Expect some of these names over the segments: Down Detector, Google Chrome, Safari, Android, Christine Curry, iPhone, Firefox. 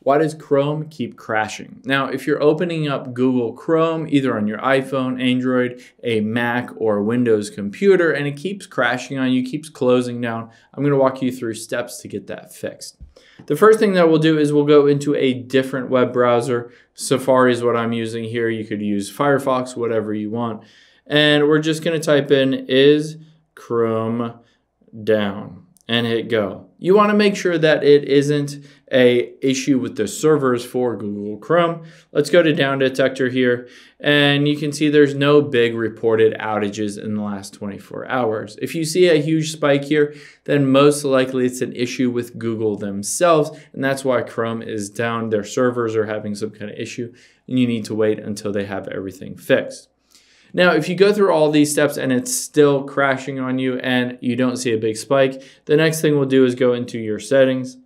Why does Chrome keep crashing? Now, if you're opening up Google Chrome, either on your iPhone, Android, a Mac, or Windows computer, and it keeps crashing on you, keeps closing down, I'm gonna walk you through steps to get that fixed. The first thing that we'll do is we'll go into a different web browser. Safari is what I'm using here. You could use Firefox, whatever you want. And we're just gonna type in, is Chrome down? And hit go. You want to make sure that it isn't an issue with the servers for Google Chrome. Let's go to Down Detector here, and you can see there's no big reported outages in the last 24 hours. If you see a huge spike here, then most likely it's an issue with Google themselves, and that's why Chrome is down. Their servers are having some kind of issue, and you need to wait until they have everything fixed. Now, if you go through all these steps and it's still crashing on you and you don't see a big spike, the next thing we'll do is go into your settings,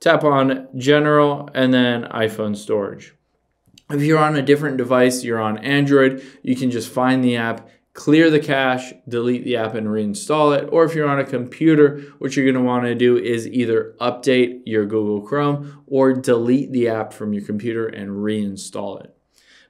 tap on General, and then iPhone storage. If you're on a different device, you're on Android, you can just find the app, clear the cache, delete the app and reinstall it. Or if you're on a computer, what you're gonna wanna do is either update your Google Chrome or delete the app from your computer and reinstall it.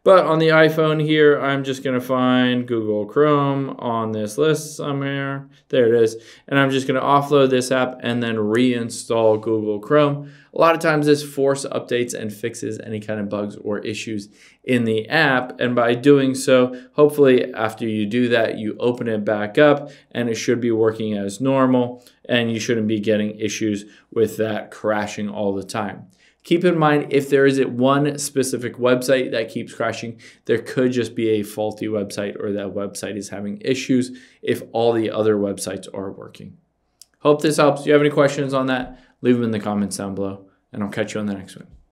But on the iPhone here, I'm just gonna find Google Chrome on this list somewhere. There it is. And I'm just gonna offload this app and then reinstall Google Chrome. A lot of times this force updates and fixes any kind of bugs or issues in the app. And by doing so, hopefully after you do that, you open it back up and it should be working as normal and you shouldn't be getting issues with that crashing all the time. Keep in mind, if there is one specific website that keeps crashing, there could just be a faulty website or that website is having issues if all the other websites are working. Hope this helps. If you have any questions on that, leave them in the comments down below, and I'll catch you on the next one.